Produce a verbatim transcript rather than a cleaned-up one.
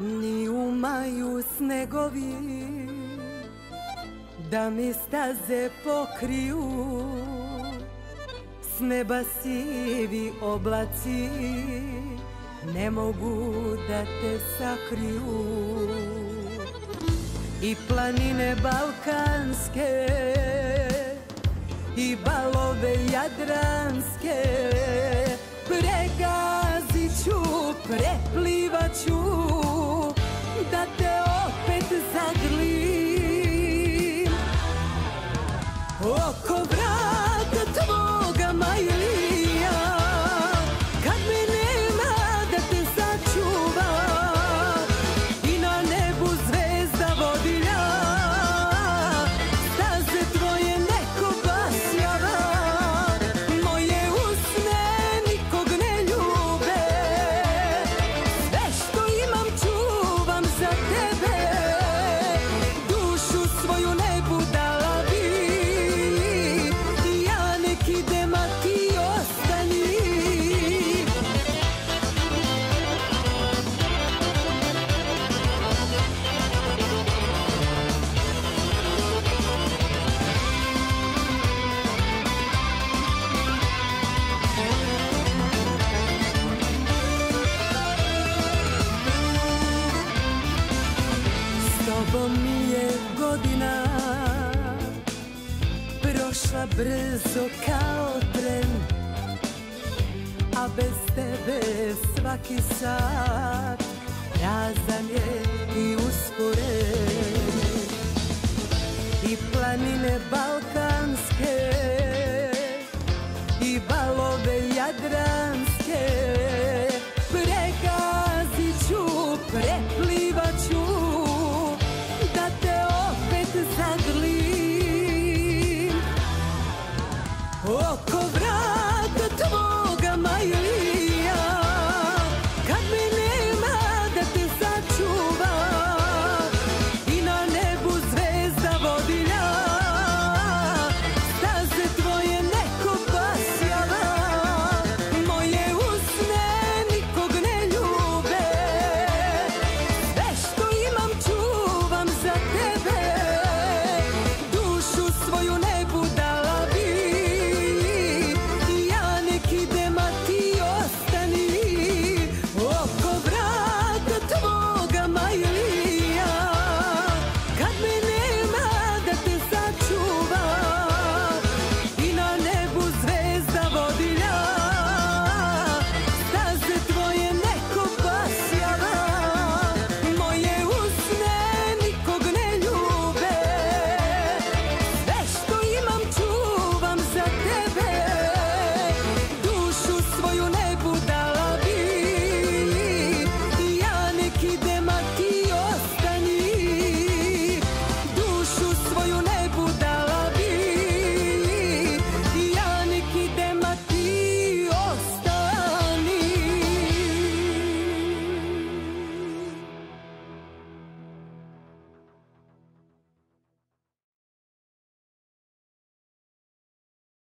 Ni umaju snegovi da mi staze pokriju, s neba sivi oblaci ne mogu da te sakriju. I planine balkanske i balove jadranske pregazit ću, preplivat ću da te opet zagrlim. Oko vrata tvoga Majlija, kad me nema da te sačuva, i na nebu zvezda vodilja staze tvoje neko basjava. Moje usne nikog ne ljube, sve što imam čuvam za tebe, dušu svoju nebu dala bi. Ja nek idem, a ti ostani. S tobom mi je godina prošla brzo kao tren, a bez tebe svaki sat prazan je i usporen. I planine balkanske i balove jadranske